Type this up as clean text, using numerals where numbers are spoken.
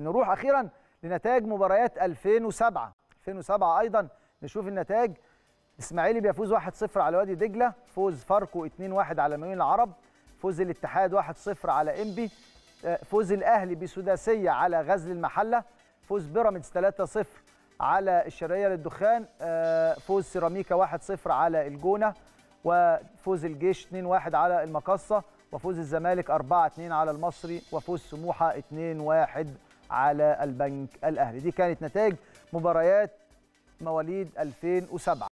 نروح أخيرا لنتائج مباريات 2007 أيضا نشوف النتائج. الإسماعيلي بيفوز 1-0 على وادي دجلة، فوز فاركو 2-1 على ميون العرب، فوز الاتحاد 1-0 على إنبي، فوز الأهلي بسداسية على غزل المحلة، فوز بيراميدز 3-0 على الشرقية للدخان، فوز سيراميكا 1-0 على الجونة، وفوز الجيش 2-1 على المقصة، وفوز الزمالك 4-2 على المصري، وفوز سموحة 2-1 على البنك الأهلي. دي كانت نتائج مباريات مواليد 2007.